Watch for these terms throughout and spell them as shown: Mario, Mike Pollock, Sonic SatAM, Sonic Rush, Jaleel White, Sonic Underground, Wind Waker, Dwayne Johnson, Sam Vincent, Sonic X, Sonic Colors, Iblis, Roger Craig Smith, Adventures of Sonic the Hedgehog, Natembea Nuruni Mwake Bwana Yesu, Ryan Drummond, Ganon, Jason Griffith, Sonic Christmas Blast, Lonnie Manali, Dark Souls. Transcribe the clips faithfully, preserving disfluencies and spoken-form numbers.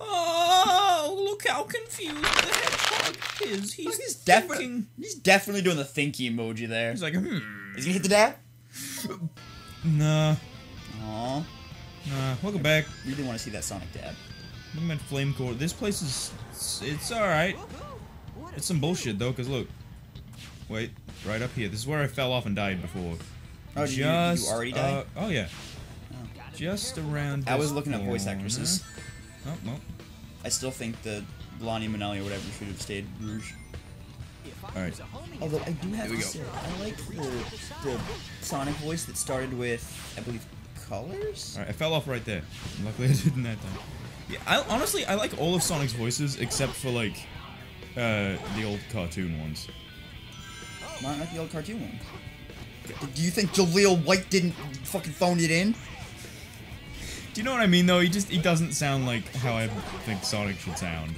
Oh, look how confused the hedgehog is. He's, he's definitely he's definitely doing the thinky emoji there. He's like, hmm. Is he gonna hit the dab? Nah. Aww. Nah. Welcome back. You didn't want to see that Sonic dab. I'm at Flame Core. This place is it's, it's all right. It's some bullshit though, cause look. Wait, right up here. This is where I fell off and died before. Oh, did Just, you, you already died? Uh, oh yeah. Oh. Just around. I was looking at voice actresses. Oh, well. I still think that Lonnie Manali or whatever should have stayed Rouge. Alright. Although I do have to say, I like the, the Sonic voice that started with, I believe, Colors? Alright, I fell off right there. Luckily I didn't that time. Yeah, I, honestly, I like all of Sonic's voices except for, like, uh, the old cartoon ones. Why not the old cartoon ones? Do you think Jaleel White didn't fucking phone it in? Do you know what I mean, though? He just, he doesn't sound like how I think Sonic should sound.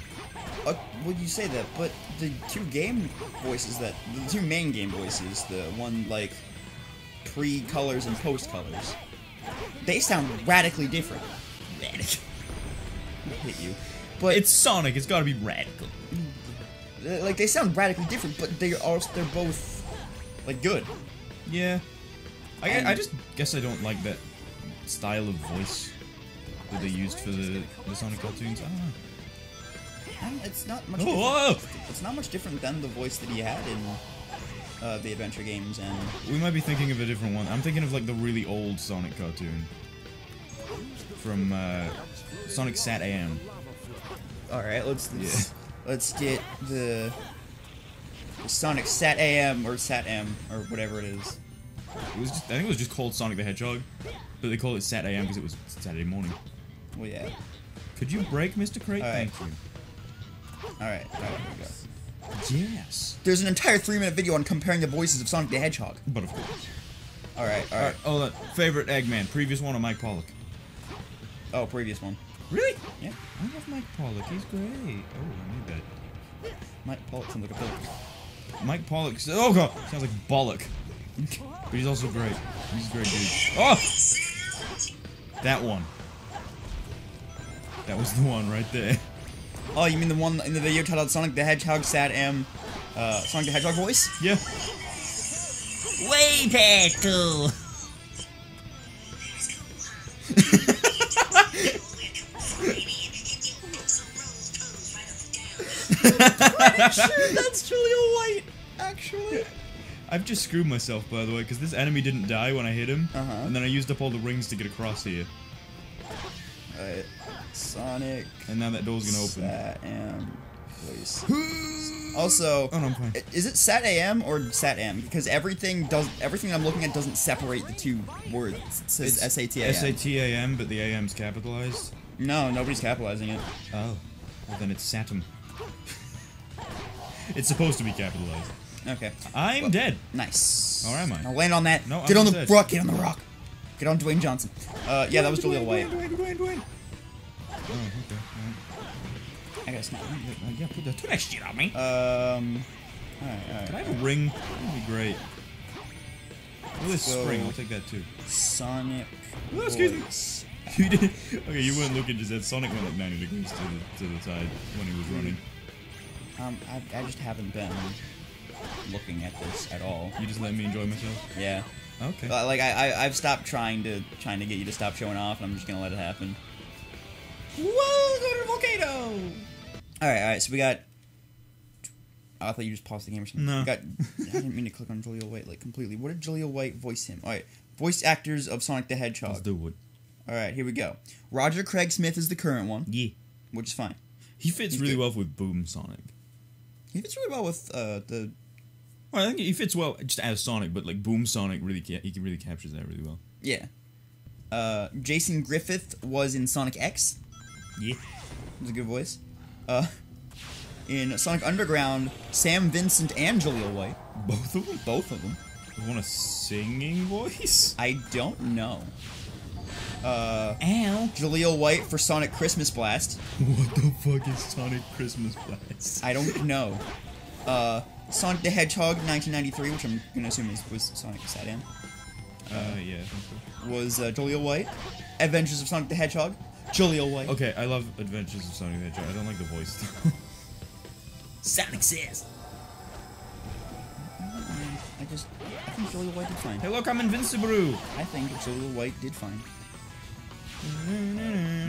Uh, would you say that? But the two game voices that, the two main game voices, the one, like, pre-Colors and post-Colors, they sound radically different. Radical. I hit you. But it's Sonic, it's gotta be radical. Like, they sound radically different, but they are, they're both, like, good. Yeah. I, I just guess I don't like that style of voice that they used for the, the Sonic cartoons. I don't know. And it's not much. Whoa! It's not much different than the voice that he had in uh, the adventure games. And we might be thinking of a different one. I'm thinking of like the really old Sonic cartoon from uh, Sonic SatAM. All right, let's let's, yeah. let's get the, the Sonic SatAM or SatAM or whatever it is. It was just, I think it was just called Sonic the Hedgehog, but they called it SatAM because it was Saturday morning. Well, yeah. Could you break, Mister Craig? Right. Thank you. Alright, alright, here we go. Yes! There's an entire three minute video on comparing the voices of Sonic the Hedgehog. But of course. Alright, alright. All right. Oh, favorite Eggman. Previous one or Mike Pollock? Oh, previous one. Really? Yeah. I love Mike Pollock. He's great. Oh, I need that. Mike Pollock sounds like a pillock. Mike Pollock. Oh, God! Sounds like bollock. But he's also great. He's a great dude. Oh! That one. That was the one right there. Oh, you mean the one in the video titled Sonic the Hedgehog SatAM, uh, Sonic the Hedgehog voice? Yeah. Way back too. I'm sure that's Jaleel White, actually. I've just screwed myself, by the way, because this enemy didn't die when I hit him, uh -huh. and then I used up all the rings to get across here. Alright. Sonic. And now that door's gonna open. SatAM voice. Also, oh, no, I'm fine. Is it SatAM or SatAM? Because everything does everything I'm looking at doesn't separate the two words. It says S A T A M. S A T A M, but the A M's capitalized. No, nobody's capitalizing it. Oh, well then it's SatAM. It's supposed to be capitalized. Okay. I'm well, dead. Nice. Or am I? Now land on that. No, get I'm on the dead. rock. Get on the rock. Get on Dwayne Johnson. Uh, yeah, Dwayne, that was Jaleel White. Dwayne, Dwayne, Dwayne, Dwayne. Oh, okay. I guess not. Yeah, put the that shit on me. Um. Alright, alright. Could I have a ring? That would be great. Look at this spring. I'll take that too. Sonic. Oh, excuse me. You did. Okay, you weren't looking just that. Sonic went like ninety degrees to the, to the side when he was running. Um, I, I just haven't been looking at this at all. You just let me enjoy myself? Yeah. Okay. Uh, like, I, I, I've stopped trying to, trying to get you to stop showing off, and I'm just gonna let it happen. Whoa, go to the volcano! Alright, alright, so we got... Oh, I thought you just paused the game or something. No. We got... I didn't mean to click on Jaleel White, like, completely. What did Jaleel White voice him? Alright, voice actors of Sonic the Hedgehog. Let's do it. Alright, here we go. Roger Craig Smith is the current one. Yeah. Which is fine. He fits He's really good. well with Boom Sonic. He fits really well with, uh, the... Well, I think he fits well just as Sonic, but, like, Boom Sonic really... Ca he really captures that really well. Yeah. Uh, Jason Griffith was in Sonic X. Yeah. That's a good voice. Uh, in Sonic Underground, Sam Vincent and Jaleel White. Both of them? Both of them. You want a singing voice? I don't know. Uh, Ow. Jaleel White for Sonic Christmas Blast. What the fuck is Sonic Christmas Blast? I don't know. Uh, Sonic the Hedgehog nineteen ninety-three, which I'm gonna assume is, was Sonic SatAM. Uh, uh, yeah. Was uh, Jaleel White. Adventures of Sonic the Hedgehog. Jaleel White. Okay, I love Adventures of Sonic the Hedgehog. I don't like the voice. Sonic says. I just, I think Jaleel White did fine. Hey, look, I'm invincible. I think Jaleel White did fine.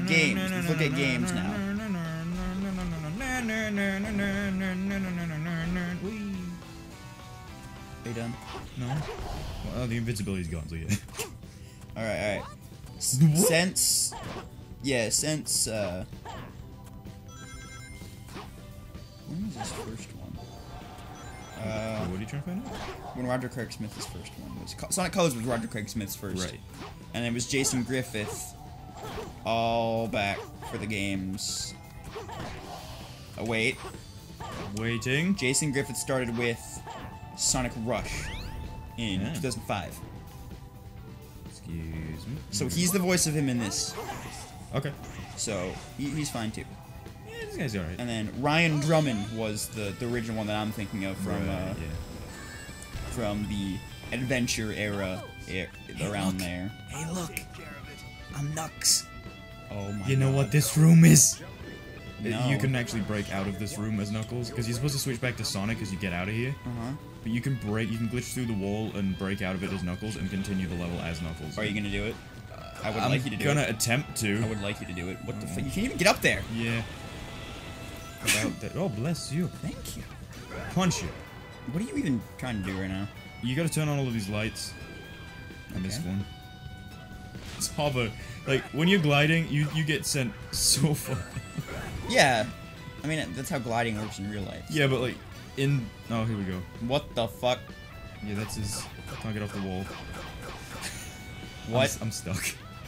Games. Let's look at games now. Are you done? No. Well, the invincibility's gone, so yeah. Alright, alright. Since... Yeah, since, uh... When was this first one? Uh... What are you trying to find out? When Roger Craig Smith's first one was... Sonic Colors was Roger Craig Smith's first. Right. And it was Jason Griffith all back for the games. Oh, wait. Waiting. Jason Griffith started with Sonic Rush in yeah. two thousand five. Excuse me. So he's the voice of him in this. Okay. So he, he's fine too. Yeah, this guy's alright. And then Ryan Drummond was the, the original one that I'm thinking of from right, uh, yeah. from the adventure era er, hey, around look. there. Hey, look, I'm Nux. Oh my. You know God. what this room is? No. You can actually break out of this room as Knuckles, because you're supposed to switch back to Sonic as you get out of here. Uh-huh. But you can break, you can glitch through the wall and break out of it as Knuckles and continue the level as Knuckles. Are you gonna do it? I would I'm like you to do it. I'm gonna attempt to. I would like you to do it. What oh. the fuck? You can't even get up there. Yeah. About that. Oh, bless you. Thank you. Punch you. What are you even trying to do right now? You gotta turn on all of these lights. I okay. missed one. It's hover. Like, when you're gliding, you, you get sent so far. Yeah. I mean, that's how gliding works in real life. Yeah, but like, in... Oh, here we go. What the fuck? Yeah, that's his... Can't get off the wall. What? I'm, I'm stuck.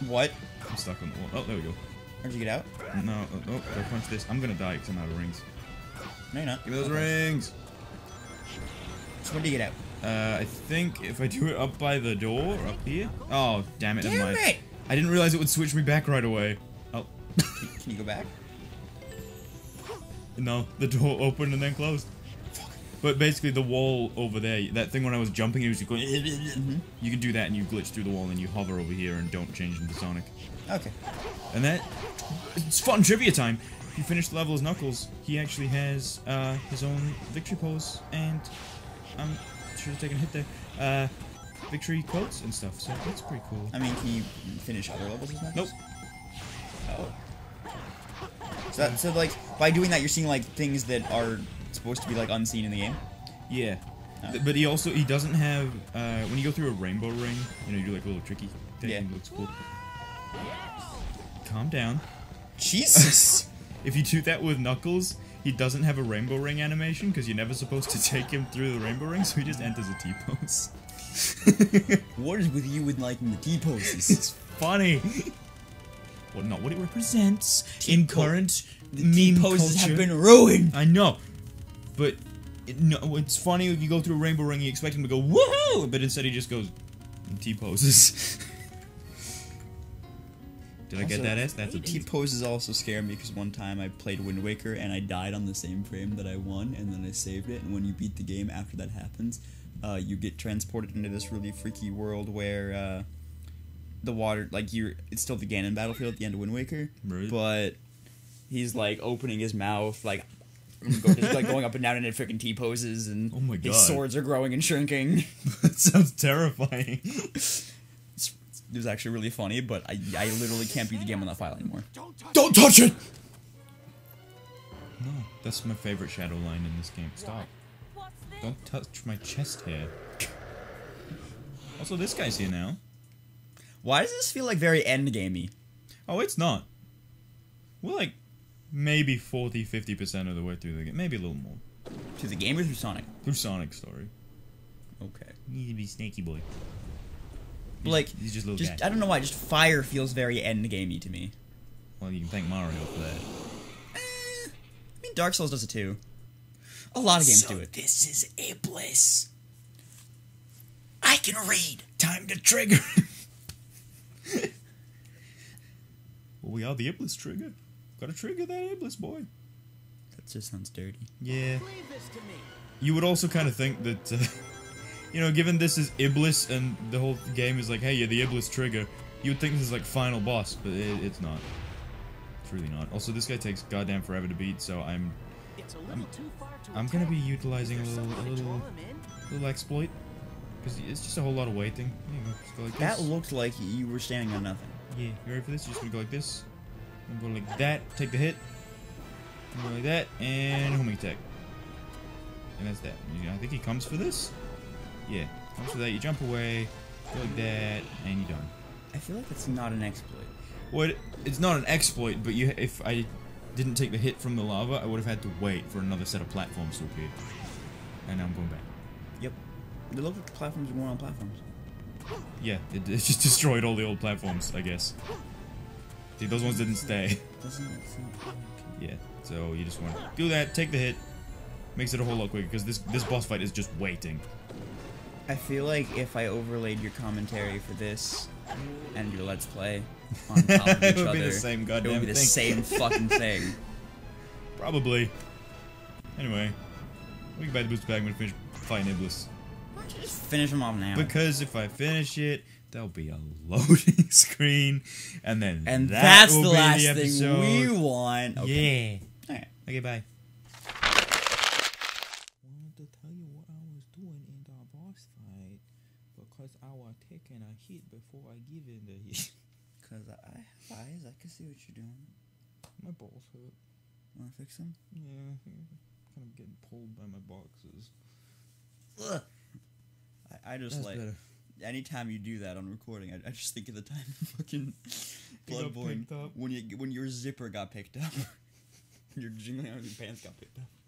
What? I'm stuck on the wall. Oh, there we go. How'd you get out? No. Oh, oh I punched this. I'm gonna die because I'm out of rings. No, you're not. Give me those okay. rings! So when do you get out? Uh, I think if I do it up by the door, up here? Oh, damn it. Damn never mind. it! I didn't realize it would switch me back right away. Oh. Can you go back? No, the door opened and then closed. Fuck. But basically, the wall over there, that thing when I was jumping, it was just going. Mm-hmm. You can do that, and you glitch through the wall, and you hover over here, and don't change into Sonic. Okay. And that it's fun trivia time. If you finish the level as Knuckles, he actually has uh, his own victory pose, and I'm sure to take a hit there. Uh, victory quotes and stuff. So that's pretty cool. I mean, can you finish other levels as Knuckles? Nope. Oh. So, that, so, like, by doing that, you're seeing, like, things that are supposed to be, like, unseen in the game? Yeah. Oh. But he also, he doesn't have, uh, when you go through a rainbow ring, you know, you do, like, a little tricky thing. Yeah. It looks cool. Calm down. Jesus! If you do that with Knuckles, he doesn't have a rainbow ring animation, because you're never supposed to take him through the rainbow ring, so he just enters a T-pose. What is with you with liking the T-poses? It's funny! Well, not what it represents in current meme poses have been ruined. I know, but it, no, it's funny if you go through a rainbow ring, you expect him to go woohoo, but instead he just goes T poses. Did also, I get that? S? That's a T poses also scare me because one time I played Wind Waker and I died on the same frame that I won, and then I saved it. And when you beat the game, after that happens, uh, you get transported into this really freaky world where. Uh, The water, like you're, it's still the Ganon battlefield at the end of Wind Waker, right. But he's like opening his mouth, like, just, like going up and down in freaking T poses, and oh my God. His swords are growing and shrinking. That sounds terrifying. It's, it was actually really funny, but I, I literally can't beat the game on that file anymore. Don't touch, Don't touch it. it! No, that's my favorite shadow line in this game. Stop. Don't touch my chest hair. Also, this guy's here now. Why does this feel like very endgamey? Oh, it's not. We're like maybe forty, fifty percent of the way through the game. Maybe a little more. Through the game or through Sonic? Through Sonic story. Okay. You need to be Snaky Boy. He's, like, he's just a little just, I don't know why, just fire feels very endgamey to me. Well, you can thank Mario for that. Eh, I mean, Dark Souls does it too. A lot of games so do it. This is Iblis. I can read. Time to trigger. Well, we are the Iblis trigger. Gotta trigger that Iblis boy. That just sounds dirty. Yeah. You would also kind of think that, uh, you know, given this is Iblis and the whole game is like, hey, you're the Iblis trigger, you would think this is like final boss, but it, it's not. really not. Also, this guy takes goddamn forever to beat, so I'm I'm, I'm gonna be utilizing a little a little, little exploit because it's just a whole lot of waiting. Yeah, just go like this. That looked like you were standing on nothing. Yeah, you ready for this? You're just gonna go like this. I'm going like that. Take the hit. Go like that, and homing attack. And that's that. I think he comes for this. Yeah, comes for that. You jump away, go like that, and you're done. I feel like that's not an exploit. Well, it's not an exploit, but you, if I didn't take the hit from the lava, I would have had to wait for another set of platforms to appear. And now I'm going back. Yep. They look like the platforms were on platforms. Yeah, it, it just destroyed all the old platforms, I guess. See, those ones didn't stay. Yeah, so you just want to do that, take the hit. Makes it a whole lot quicker, because this, this boss fight is just waiting. I feel like if I overlaid your commentary for this and your Let's Play on top of each it would other, be the same goddamn it would be the same fucking thing. Probably. Anyway, we can buy the booster bag when we finish fighting Iblis. Why don't you just finish him off now? Because if I finish it, there'll be a loading screen, and then and that that's will the be last the episode. Thing we want. Okay. Yeah. All right. Okay. Bye. Before I give in the hit. Because I have eyes, I can see what you're doing. My balls hurt. Want to fix them? Yeah, I think I'm kind of getting pulled by my boxes. Ugh. I, I just That's like, better. Anytime you do that on recording, I, I just think of the time fucking Bloodborne, when, you, when your zipper got picked up. Your jingling out of your pants got picked up.